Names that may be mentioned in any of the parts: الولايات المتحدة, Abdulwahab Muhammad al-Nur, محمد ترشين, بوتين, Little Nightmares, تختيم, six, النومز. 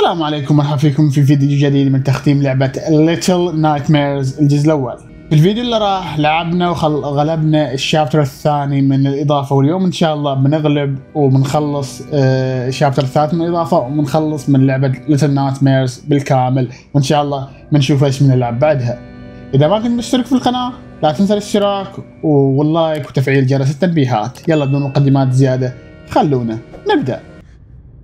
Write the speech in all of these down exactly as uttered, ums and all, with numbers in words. السلام عليكم، مرحبا فيكم في فيديو جديد من تختيم لعبة Little Nightmares الجزء الأول. في الفيديو اللي راح لعبنا وغلبنا الشابتر الثاني من الإضافة، واليوم إن شاء الله بنغلب وبنخلص الشابتر الثالث من الإضافة وبنخلص من لعبة Little Nightmares بالكامل، وإن شاء الله بنشوف إيش بنلعب بعدها. إذا ما كنت مشترك في القناة لا تنسى الاشتراك واللايك وتفعيل جرس التنبيهات. يلا بدون مقدمات زيادة خلونا نبدأ.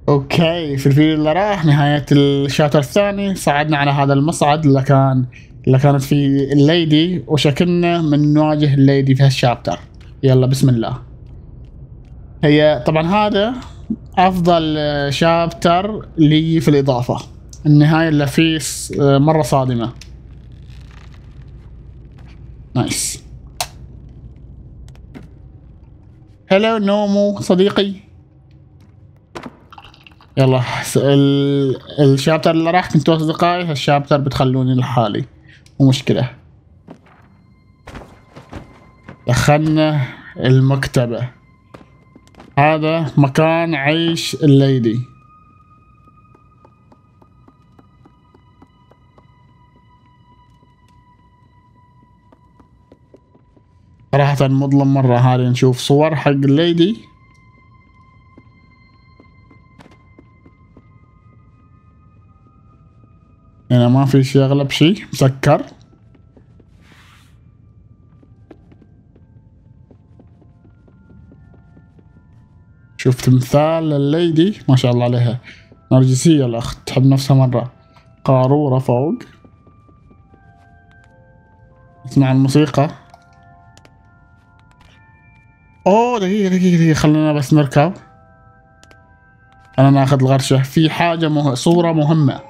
اوكي، في الفيديو اللي راح نهاية الشابتر الثاني صعدنا على هذا المصعد اللي كان اللي كانت فيه الليدي، وشكلنا من نواجه الليدي في هالشابتر. يلا بسم الله. هي طبعا هذا افضل شابتر لي في الاضافة، النهاية اللي فيه مرة صادمة. نايس. هلو نومو صديقي. يلا الشابتر اللي راح كنت اصدقائي، هالشابتر بتخلوني لحالي مو مشكلة. دخلنا المكتبة، هذا مكان عيش الليدي. صراحة مظلم مرة. هذي نشوف صور حق الليدي. هنا ما في شي، اغلب شي مسكر. شوف تمثال الليدي ما شاء الله عليها، نرجسية الاخت، تحب نفسها مرة. قارورة فوق، اسمع الموسيقى. اوه دقيقة دقيقة دقيقة خلونا بس نركب، انا ناخذ الغرشة. في حاجة مه... صورة مهمة،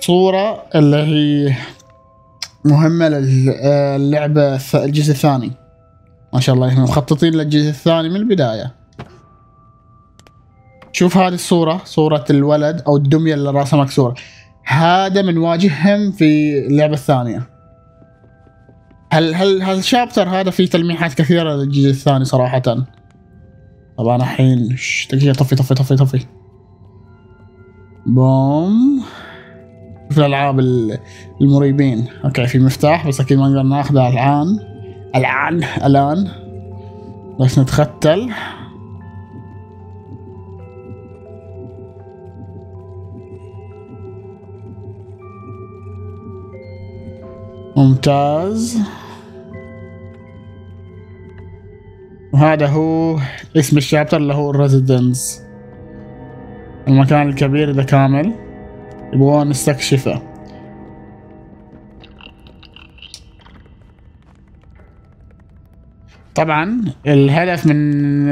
صورة اللي هي مهمة للعبة الجزء الثاني. ما شاء الله احنا مخططين للجزء الثاني من البداية. شوف هذه الصورة، صورة الولد او الدمية اللي راسها مكسورة، هذا من واجههم في اللعبة الثانية. هل هل هالشابتر هذا فيه تلميحات كثيرة للجزء الثاني صراحة. طبعا الحين دقيقة طفي طفي طفي طفي بوم. شوف الألعاب المريبين. اوكي في مفتاح بس اكيد ما نقدر ناخذه الآن الآن الآن بس نتختل. ممتاز. وهذا هو اسم الشابتر اللي هو الريزيدنس، المكان الكبير ده كامل يبغون نستكشفه. طبعا الهدف من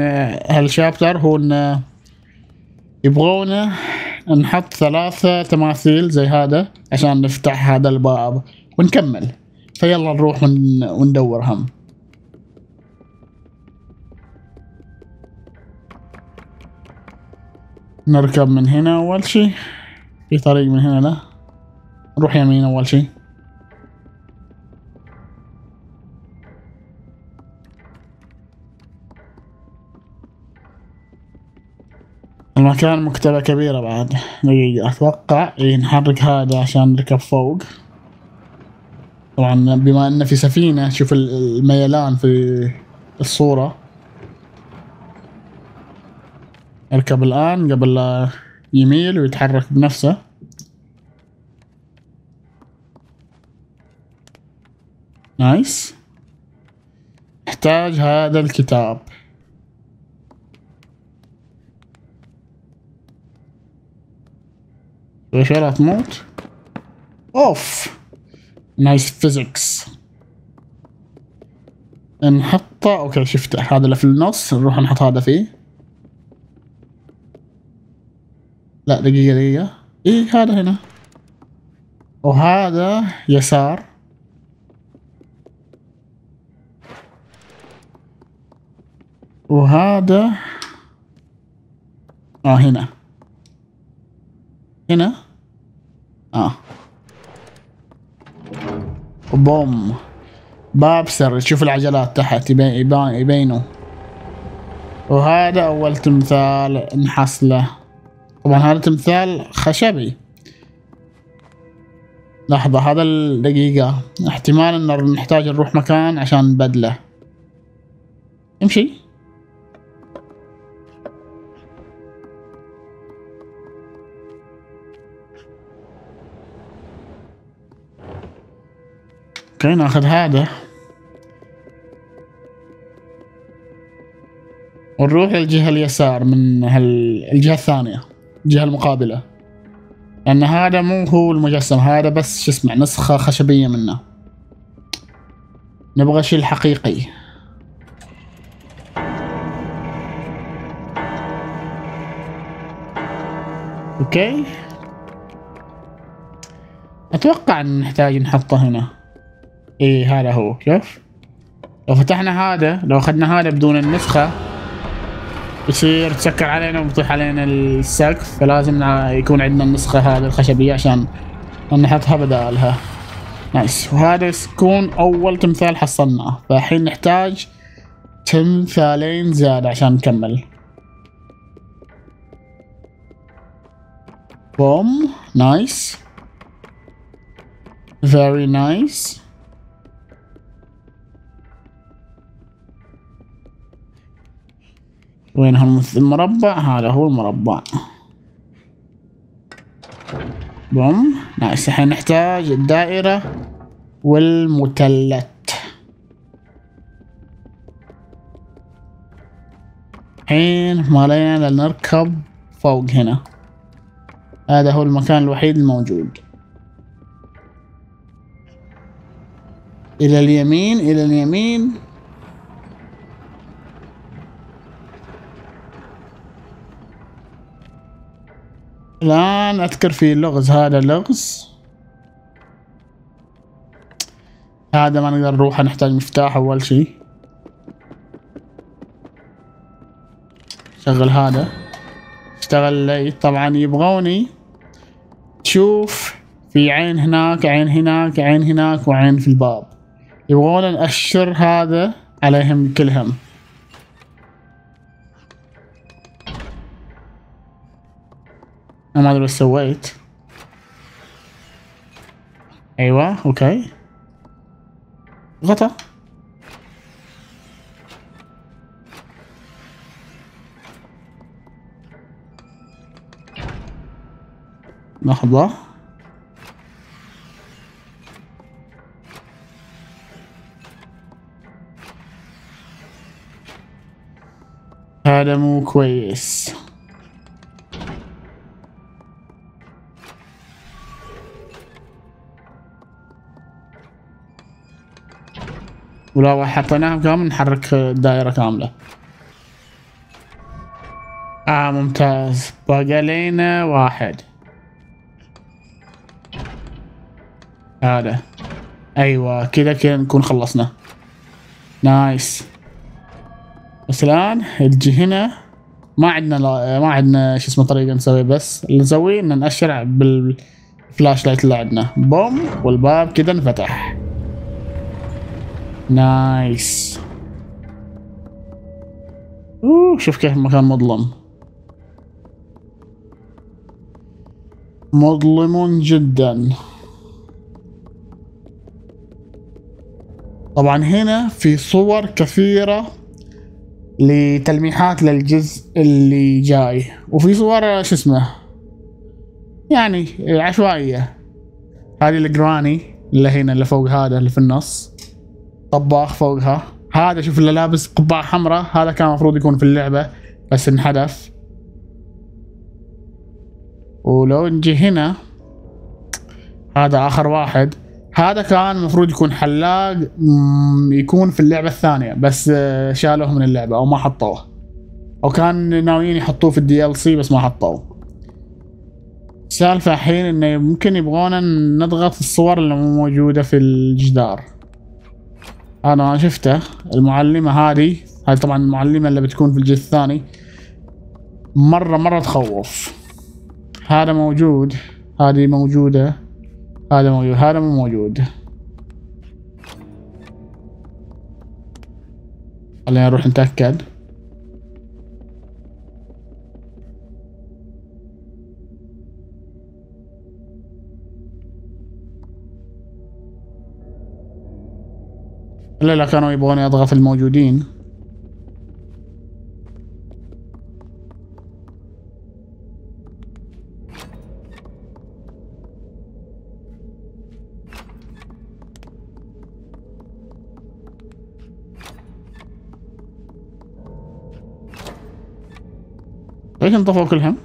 هالشابتر هو ان يبغون نحط ثلاثة تماثيل زي هذا عشان نفتح هذا الباب ونكمل. فيلا نروح وندورهم. نركب من هنا اول شي، في طريق من هنا له، نروح يمين أول شي. المكان مكتبة كبيرة بعد. دقيقة أتوقع نحرك هذا عشان نركب فوق. طبعا بما أنه في سفينة، شوف الميلان في الصورة. نركب الآن قبل لا يميل ويتحرك بنفسه. نايس. نحتاج هذا الكتاب. ليش لا تموت؟ اوف نايس. فيزيكس نحطه. اوكي شفته، هذا اللي في النص، نروح نحط هذا فيه. لا دقيقة دقيقة، ايه هذا هنا وهذا يسار. وهذا اه هنا هنا اه بوم. باب سر، تشوف العجلات تحت يبين يبينوا. وهذا اول تمثال نحصله. ومهارة تمثال خشبي. لحظة، هذا الدقيقة احتمال ان نحتاج نروح مكان عشان نبدله. امشي. اوكي ناخذ هذا ونروح للجهة اليسار من هالجهة الثانية، الجهة المقابلة، لأن هذا مو هو المجسم، هذا بس شو اسمه نسخة خشبية منه. نبغى شيء الحقيقي. اوكي أتوقع إن نحتاج نحطه هنا. إيه هذا هو، شوف لو فتحنا هذا، لو أخذنا هذا بدون النسخة بصير تسكر علينا وبيطيح علينا السقف، فلازم يكون عندنا النسخة هذه الخشبية عشان نحطها بدالها. نايس. وهذا يكون أول تمثال حصلناه، فالحين نحتاج تمثالين زيادة عشان نكمل. بوم. نايس. فيري نايس. وين هالمربع؟ هذا هو المربع. بوم. نايس. الحين نحتاج الدائرة والمثلث. الحين ما علينا نركب فوق هنا، هذا هو المكان الوحيد الموجود. إلى اليمين، إلى اليمين. الآن أذكر في لغز، هذا لغز، هذا ما نقدر نروح، نحتاج مفتاح أول شيء. شغل هذا، اشتغل لي. طبعا يبغوني تشوف في عين هناك، عين هناك، عين هناك، وعين في الباب. يبغون نأشر هذا عليهم كلهم. انا ما ادري ايش سويت. ايوه اوكي. غطا. لحظة. هذا مو كويس. ولو حطيناها كامل نحرك الدائرة كاملة. آه ممتاز. بقى لينا واحد. هذا. أيوة كذا كذا نكون خلصنا. نايس. بس الآن نجي هنا، ما عندنا لا... ما عندنا شو اسمه طريقة نسوي، بس اللي نسويه إن نأشر بالفلاش لايت اللي عندنا. بوم. والباب كذا انفتح. نايس. اوه شوف كيف المكان مظلم، مظلم جدا. طبعا هنا في صور كثيرة لتلميحات للجزء اللي جاي، وفي صور شو اسمه يعني عشوائية. هذه الجراني اللي هنا، اللي فوق هذا اللي في النص، طباخ فوقها. هذا شوف اللي لابس قبعة حمراء، هذا كان المفروض يكون في اللعبة بس انحذف. ولو نجي هنا، هذا آخر واحد، هذا كان المفروض يكون حلاق، يكون في اللعبة الثانية بس شالوه من اللعبة أو ما حطوه، أو كان ناويين يحطوه في الدي ال سي بس ما حطوه. السالفة الحين إنه ممكن يبغونا نضغط الصور اللي مو موجودة في الجدار. أنا شفته المعلمة هذه، هذه طبعا المعلمة اللي بتكون في الجزء الثاني، مرة مرة تخوف. هذا موجود، هذه موجودة، هذا موجود، هذا مو موجود. خلينا نروح نتأكد. لا لا كانوا يبغون يضغط الموجودين. ليش انطفوا كلهم؟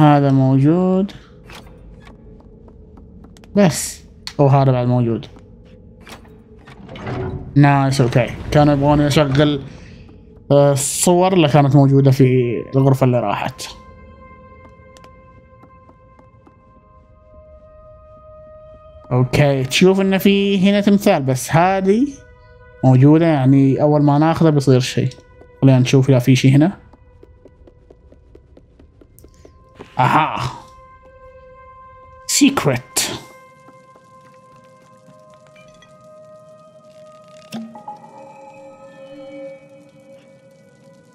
هذا موجود بس، وهذا بعد موجود. نايس اوكي. كانوا يبغون يشغل الصور اللي كانت موجودة في الغرفة اللي راحت. اوكي تشوف انه في هنا تمثال بس هذه موجودة، يعني اول ما ناخذه بيصير شيء. خلينا نشوف اذا في شيء هنا. اها سيكريت.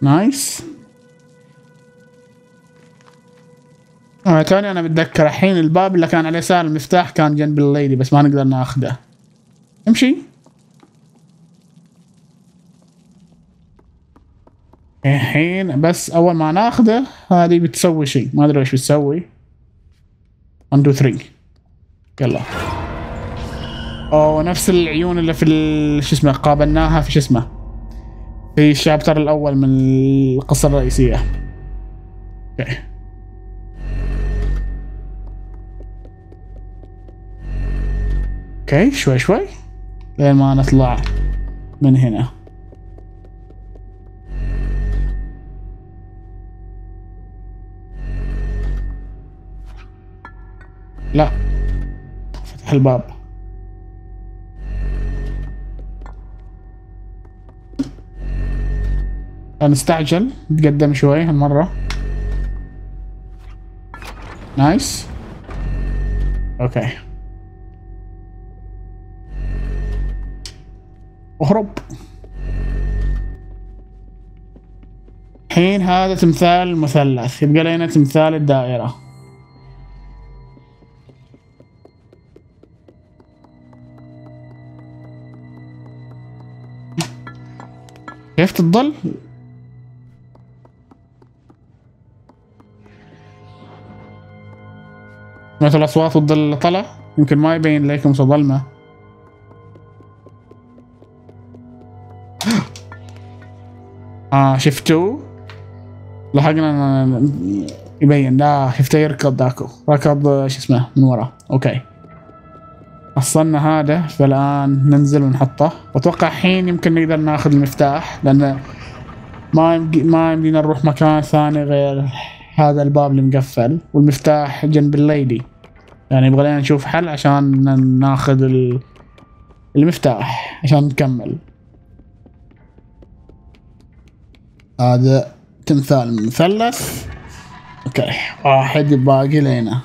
نايس. اه توني انا بتذكر الحين الباب اللي كان عليه سهل المفتاح كان جنب الليدي بس ما نقدر ناخذه. امشي. الحين بس اول ما ناخذه هذه بتسوي شيء، ما ادري ايش بتسوي. واحد اثنين ثلاثة يلا. اوه نفس العيون اللي في شو اسمه قابلناها في شو اسمه في الشابتر الاول من القصة الرئيسية. اوكي اوكي شوي شوي لين ما نطلع من هنا. لا فتح الباب. نستعجل نتقدم شوي هالمرة. نايس اوكي. اهرب. الحين هذا تمثال المثلث، يبقى لنا تمثال الدائرة. كيف تضل؟ سمعتوا الأصوات والظل طلع؟ يمكن ما يبين لكم ظلمة. آه شفتوا؟ لحقنا يبين. لا شفته يركض داكو، ركض شو اسمه من ورا. أوكي حصلنا هذا، فالآن ننزل ونحطه. وأتوقع الحين يمكن نقدر ناخذ المفتاح لأن ما يمدي ما يمدينا نروح مكان ثاني غير هذا الباب اللي مقفل، والمفتاح جنب الليدي. يعني يبغى لنا نشوف حل عشان ناخذ المفتاح عشان نكمل. هذا تمثال مثلث. اوكي واحد باقي لنا.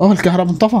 اوه الكهرباء انطفى.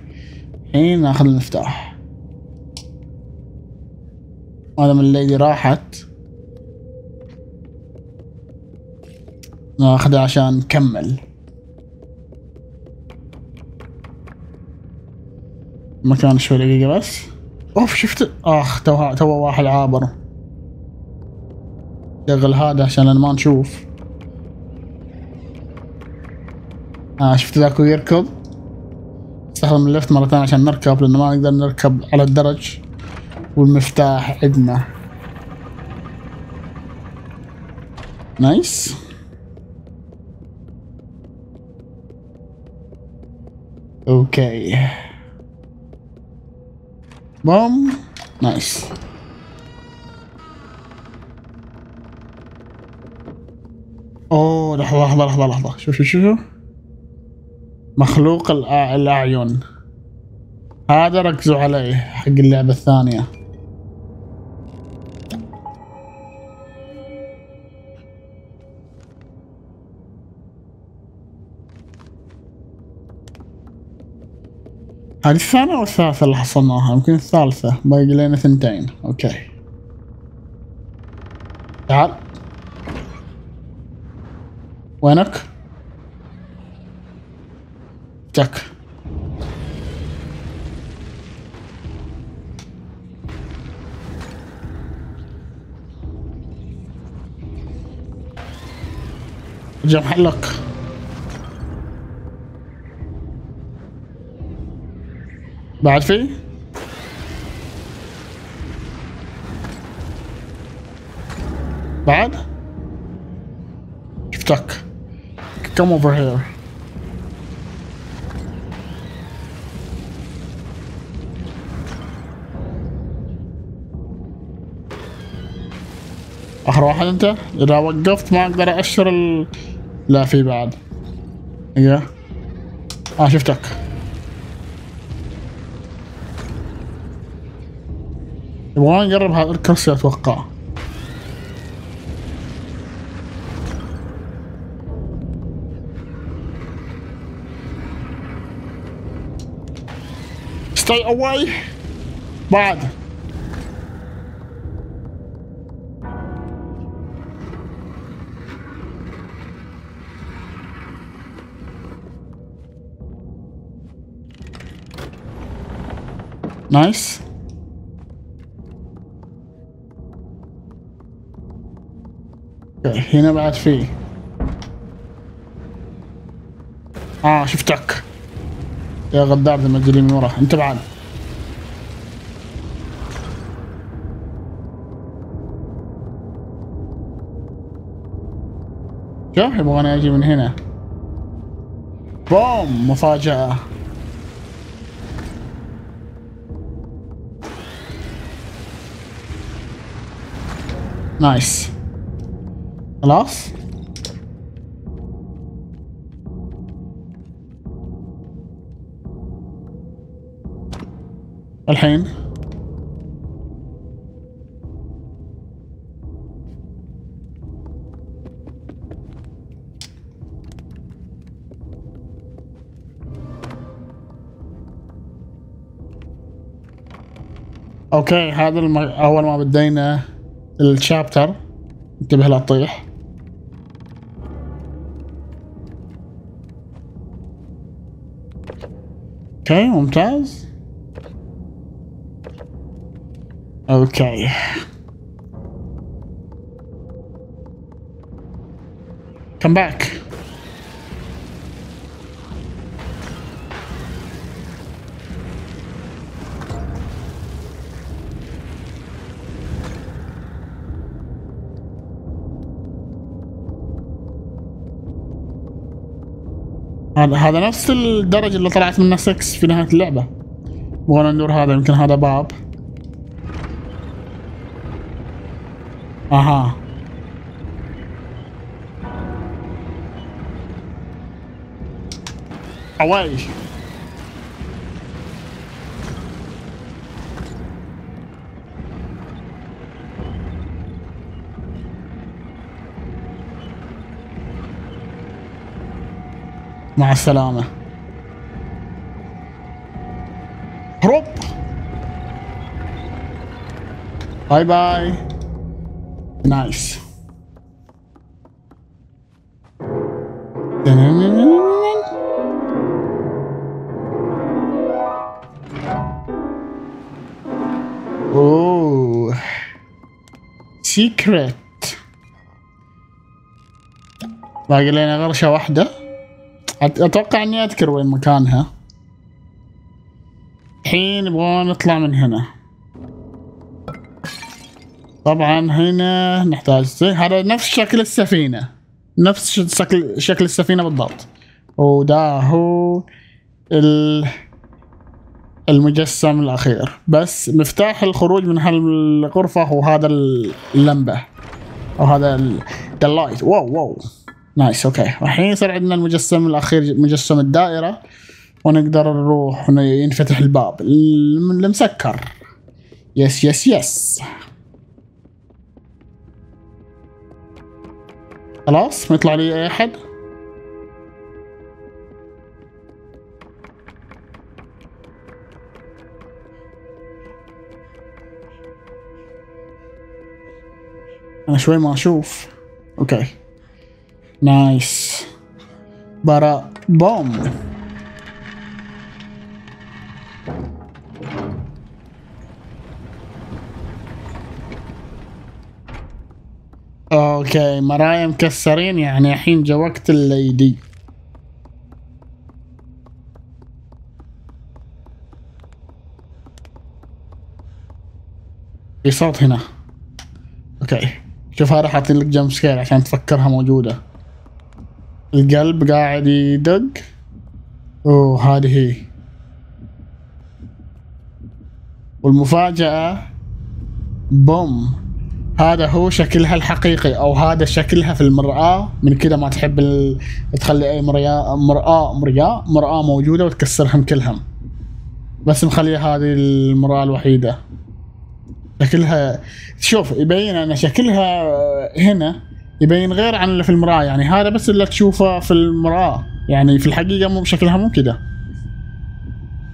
الحين ناخذ المفتاح. هذا من الليدي راحت، ناخذه عشان نكمل. مكان شوي دقيقة بس. اوف شفت. اخ تو تو واحد عابر. شغل هذا عشان ما نشوف. اه شفت ذاكو يركض. نستخدم اللفت مرة ثانية عشان نركب لأنه ما نقدر نركب على الدرج والمفتاح عندنا. نايس. اوكي بوم. نايس. اوه لحظة لحظة لحظة لحظة شوف شوف شوف مخلوق الأع... الأعين هذا ركزوا عليه حق اللعبة الثانية. هذه الثانية أو الثالثة اللي حصلناها؟ يمكن الثالثة، باقي لنا ثنتين، أوكي. تعال. وينك؟ جاك. ارجع محلك. بعد في؟ بعد؟ شفتك. Come over here. آخر واحد أنت؟ إذا وقفت ما أقدر أأشر ال... لا في بعد. إيه. آه شفتك. يبغون نقرب هذا الكرسي أتوقع. Stay away. بعد. نايس. هنا بعد فيه. آه شفتك. يا غدار لما تجري من ورا، انت بعد. شوف يبغاني اجي من هنا. بوم مفاجأة. نايس. خلاص. الحين اوكي هذا الم... اول ما بدينا الشابتر انتبه لا تطيح. اوكي ممتاز. اوكي كم باك هذا هذا نفس الدرج اللي طلعت منه سكس في نهاية اللعبة. بغينا ندور هذا يمكن هذا باب. اها اواي مع السلامة. هروب. باي باي. نايس. اوه سيكريت. باقي لنا غرشة واحدة. اتوقع اني اذكر وين مكانها. الحين نبغى نطلع من هنا. طبعا هنا نحتاج زي هذا نفس شكل السفينة، نفس شكل شكل السفينة بالضبط. وده هو المجسم الأخير، بس مفتاح الخروج من هالغرفة هو هذا اللمبة أو هذا اللايت. واو واو نايس. اوكي الحين صار عندنا المجسم الاخير، مجسم الدائره، ونقدر نروح ونفتح الباب المسكر. يس يس يس خلاص ما يطلع لي اي احد. انا شوي ما اشوف. اوكي نايس. برا بوم. اوكي مرايا مكسرين، يعني الحين جا وقت الليدي. في صوت هنا. اوكي شوف هذا حاطين لك جمب سكير عشان تفكرها موجودة. القلب قاعد يدق. اوه هذه هي. والمفاجأة بوم، هذا هو شكلها الحقيقي، او هذا شكلها في المرآة. من كذا ما تحب ال... تخلي اي مرآة مرآة مرآة مرآة موجودة وتكسرهم كلهم، بس مخليها هذه المرآة الوحيدة. شكلها شوف يبين ان شكلها هنا يبين غير عن اللي في المرآة، يعني هذا بس اللي تشوفه في المرآة، يعني في الحقيقة مو شكلها مو كذا.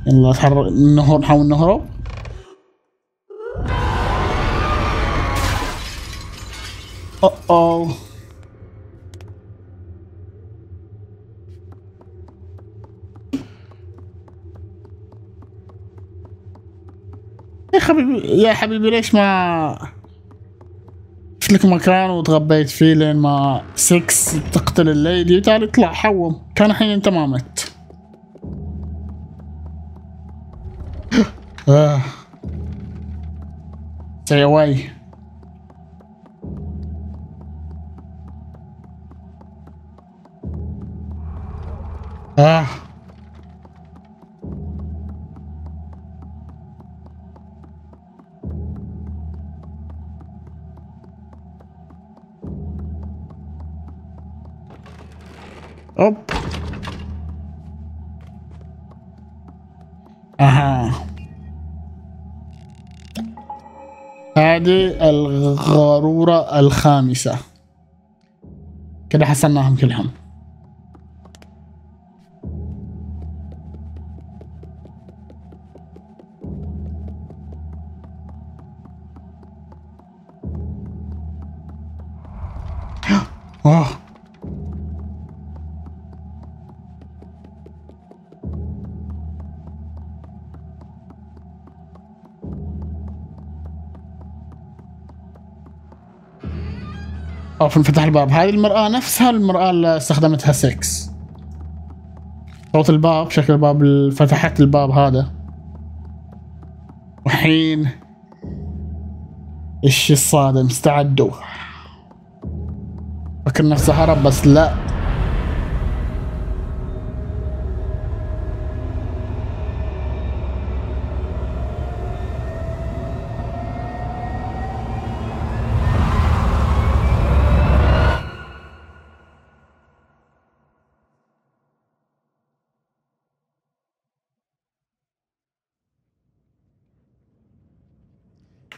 يلا تحرك نهرب، نحاول نهرب. أو أو يا حبيبي يا حبيبي ليش ما شفت لك مكان وتغبيت فيه لين ما سكس تقتل الليدي؟ تعال اطلع حوم، كان الحين انت ما مت. آه stay away. آه أوب أها هذه الغارورة الخامسة. كده حصلناهم كلهم. آه. اوف انفتح الباب. هذه المرآة نفسها المرآة اللي استخدمتها سكس. صوت الباب، شكل الباب، فتحت الباب هذا. وحين الشي الصادم، استعدوا. فكر نفسه هرب بس لا.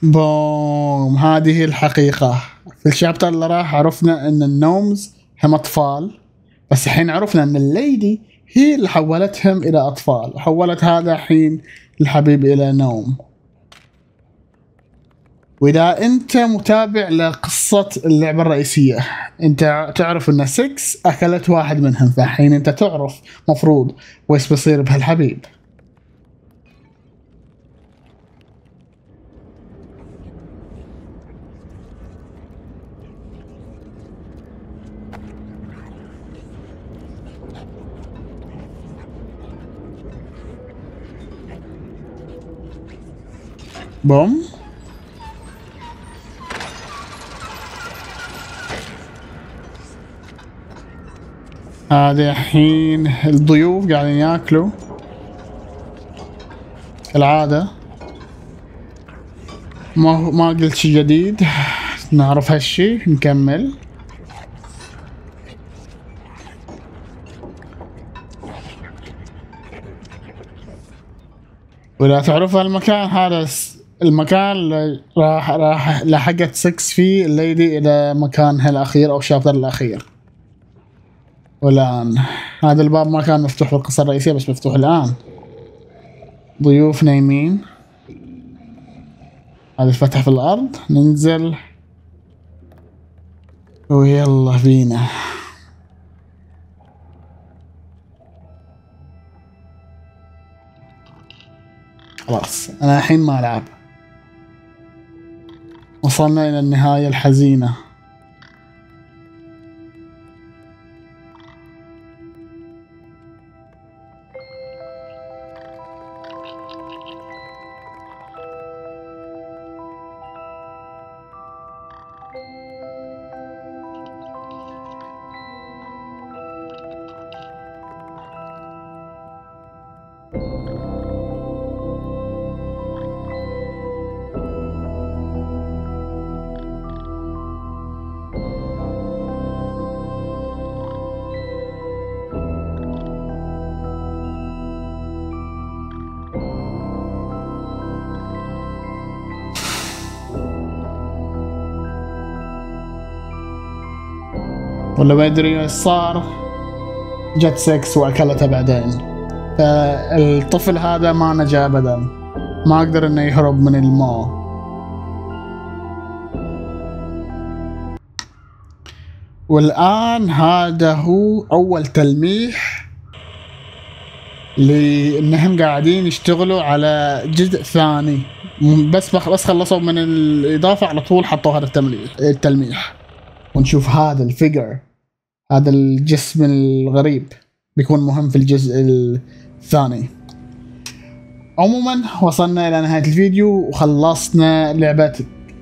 بوم، هذه الحقيقة. في الشابتر اللي راح عرفنا ان النومز هم اطفال، بس الحين عرفنا ان الليدي هي اللي حولتهم الى اطفال، حولت هذا الحين الحبيب الى نوم. واذا انت متابع لقصة اللعبة الرئيسية انت تعرف ان سكس اكلت واحد منهم، فالحين انت تعرف مفروض ويش بيصير بهالحبيب. بوم هذا الحين الضيوف قاعدين ياكلوا كالعادة. ما هو ما قلت شي جديد، نعرف هالشي، نكمل. ولا تعرفوا المكان هذا، المكان اللي راح راح لحقت سكس فيه الليدي الى مكانها الاخير او شابتر الاخير. والان هذا الباب ما كان مفتوح بالقصة الرئيسية بس مفتوح الان. ضيوف نايمين. هذا الفتح في الارض، ننزل ويلا بينا. خلاص انا الحين ما العب. وصلنا الى النهاية الحزينة. ولا ما ادري ايش صار، جت سكس واكلتها بعدين. فالطفل هذا ما نجا ابدا، ما قدر انه يهرب من الماء. والان هذا هو اول تلميح لانهم قاعدين يشتغلوا على جزء ثاني. بس بس خلصوا من الاضافه على طول حطوا هذا التلميح. ونشوف هذا الفيجر، هذا الجسم الغريب بيكون مهم في الجزء الثاني. عموما وصلنا الى نهاية الفيديو وخلصنا لعبة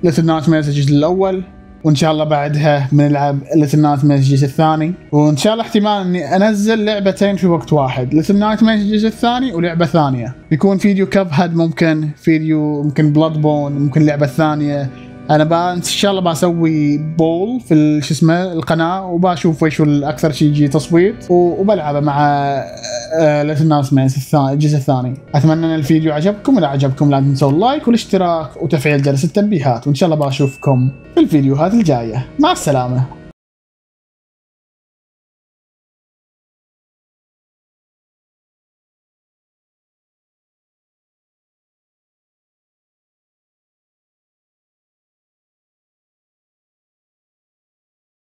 Little Nightmares الجزء الاول، وان شاء الله بعدها بنلعب Little Nightmares الجزء الثاني. وان شاء الله احتمال اني انزل لعبتين في وقت واحد، Little Nightmares الجزء الثاني ولعبة ثانية. بيكون فيديو كاب هاد، ممكن فيديو ممكن بلاد بون، ممكن لعبة ثانية. انا بقى ان شاء الله بسوي بول في شو اسمه القناه وبشوف وش الاكثر شيء يجي تصويت وبلعبه مع Little Nightmares الجزء الثاني. اتمنى ان الفيديو عجبكم، اذا عجبكم لا تنسوا اللايك والاشتراك وتفعيل جرس التنبيهات، وان شاء الله بشوفكم في الفيديوهات الجايه. مع السلامه.